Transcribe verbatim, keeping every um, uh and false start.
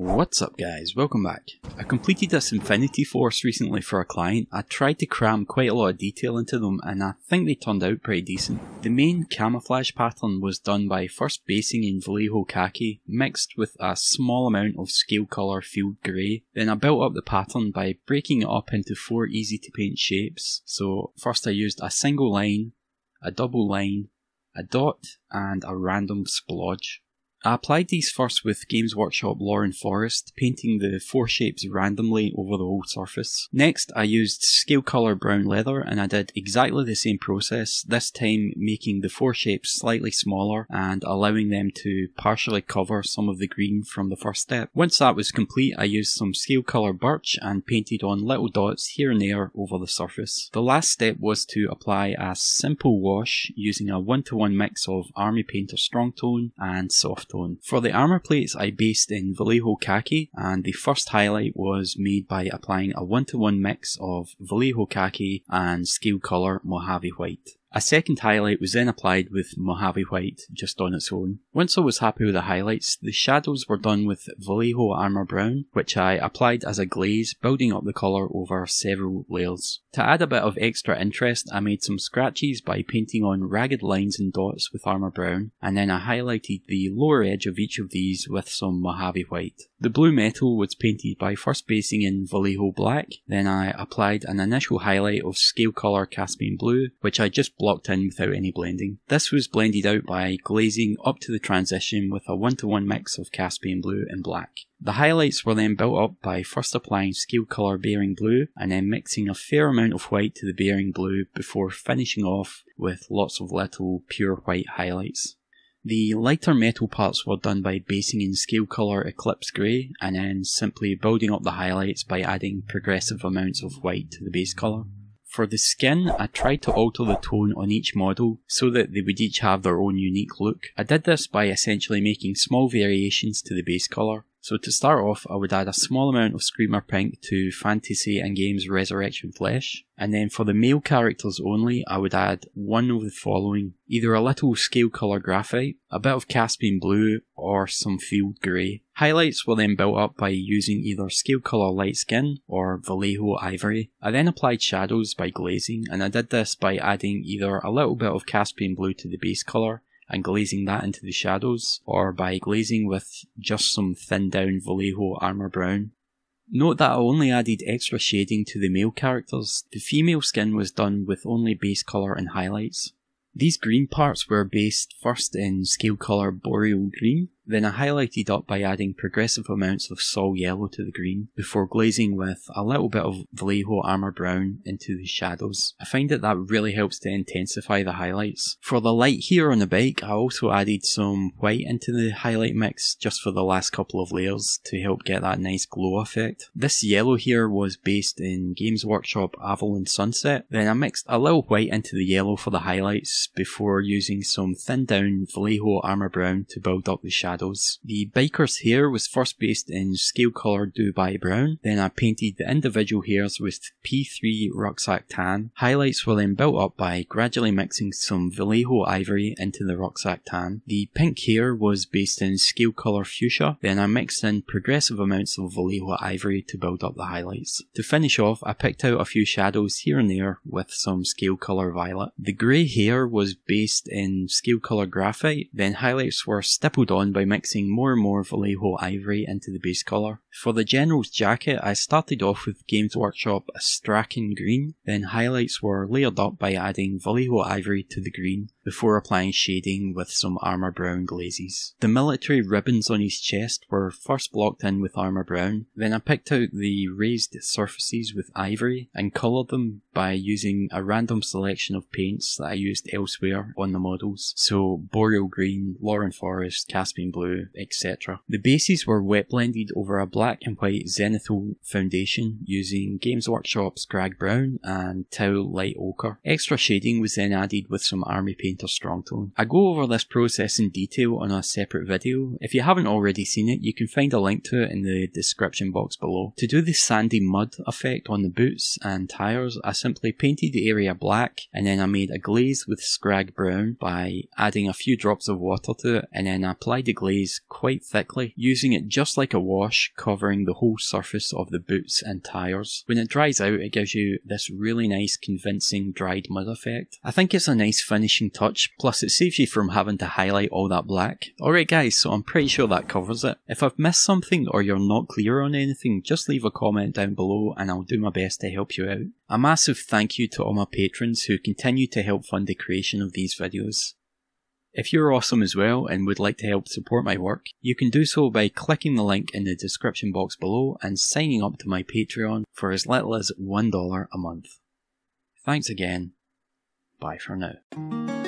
What's up guys, welcome back. I completed this Infinity Force recently for a client. I tried to cram quite a lot of detail into them and I think they turned out pretty decent. The main camouflage pattern was done by first basing in Vallejo khaki mixed with a small amount of Scale Colour field grey. Then I built up the pattern by breaking it up into four easy to paint shapes. So first I used a single line, a double line, a dot and a random splodge. I applied these first with Games Workshop Lauren Forest, painting the four shapes randomly over the whole surface. Next I used Scale Colour brown leather and I did exactly the same process, this time making the four shapes slightly smaller and allowing them to partially cover some of the green from the first step. Once that was complete I used some Scale Colour birch and painted on little dots here and there over the surface. The last step was to apply a simple wash using a one to one mix of Army Painter Strong Tone and Soft Tone. For the armour plates I based in Vallejo khaki and the first highlight was made by applying a one to one mix of Vallejo khaki and Scale Colour Mojave White. A second highlight was then applied with Mojave White just on its own. Once I was happy with the highlights, the shadows were done with Vallejo Armour Brown, which I applied as a glaze, building up the colour over several layers. To add a bit of extra interest, I made some scratches by painting on ragged lines and dots with Armour Brown, and then I highlighted the lower edge of each of these with some Mojave White. The blue metal was painted by first basing in Vallejo Black, then I applied an initial highlight of Scale Colour Caspian Blue, which I just blocked in without any blending. This was blended out by glazing up to the transition with a one to one mix of Caspian Blue and Black. The highlights were then built up by first applying Scale Colour Bearing Blue and then mixing a fair amount of white to the Bearing Blue before finishing off with lots of little pure white highlights. The lighter metal parts were done by basing in Scale Colour Eclipse Grey and then simply building up the highlights by adding progressive amounts of white to the base colour. For the skin, I tried to alter the tone on each model so that they would each have their own unique look. I did this by essentially making small variations to the base colour. So to start off, I would add a small amount of Screamer Pink to Fantasy and Games Resurrection Flesh. And then for the male characters only, I would add one of the following. Either a little Scale Colour Graphite, a bit of Caspian Blue, or some Field Grey. Highlights were then built up by using either Scale Colour Light Skin or Vallejo Ivory. I then applied shadows by glazing, and I did this by adding either a little bit of Caspian Blue to the base colour and glazing that into the shadows, or by glazing with just some thinned down Vallejo Armour Brown. Note that I only added extra shading to the male characters. The female skin was done with only base colour and highlights. These green parts were based first in Scale Colour Boreal Green, then I highlighted up by adding progressive amounts of Sol Yellow to the green, before glazing with a little bit of Vallejo Armour Brown into the shadows. I find that that really helps to intensify the highlights. For the light here on the bike, I also added some white into the highlight mix just for the last couple of layers to help get that nice glow effect. This yellow here was based in Games Workshop Avalon Sunset, then I mixed a little white into the yellow for the highlights, before using some thinned down Vallejo Armour Brown to build up the shadows. The biker's hair was first based in Scale Colour Dubai Brown, then I painted the individual hairs with P three Rucksack Tan. Highlights were then built up by gradually mixing some Vallejo Ivory into the Rucksack Tan. The pink hair was based in Scale Colour Fuchsia, then I mixed in progressive amounts of Vallejo Ivory to build up the highlights. To finish off, I picked out a few shadows here and there with some Scale Colour Violet. The grey hair was based in Scale Colour Graphite, then highlights were stippled on by mixing more and more Vallejo Ivory into the base colour. For the General's jacket, I started off with Games Workshop Strachan Green, then highlights were layered up by adding Vallejo Ivory to the green, before applying shading with some Armour Brown glazes. The military ribbons on his chest were first blocked in with Armour Brown, then I picked out the raised surfaces with Ivory and coloured them by using a random selection of paints that I used elsewhere on the models, so Boreal Green, Lauren Forest, Caspian Blue, et cetera. The bases were wet blended over a black and white zenithal foundation using Games Workshop's Graveyard Brown and Tau Light Ochre. Extra shading was then added with some Army Painter Painter Strongtone. I go over this process in detail on a separate video. If you haven't already seen it, you can find a link to it in the description box below. To do the sandy mud effect on the boots and tires, I simply painted the area black and then I made a glaze with Scrag Brown by adding a few drops of water to it, and then I applied the glaze quite thickly, using it just like a wash, covering the whole surface of the boots and tires. When it dries out, it gives you this really nice convincing dried mud effect. I think it's a nice finishing touch, plus it saves you from having to highlight all that black. Alright guys, so I'm pretty sure that covers it. If I've missed something or you're not clear on anything, just leave a comment down below and I'll do my best to help you out. A massive thank you to all my patrons who continue to help fund the creation of these videos. If you're awesome as well and would like to help support my work, you can do so by clicking the link in the description box below and signing up to my Patreon for as little as one dollar a month. Thanks again. Bye for now.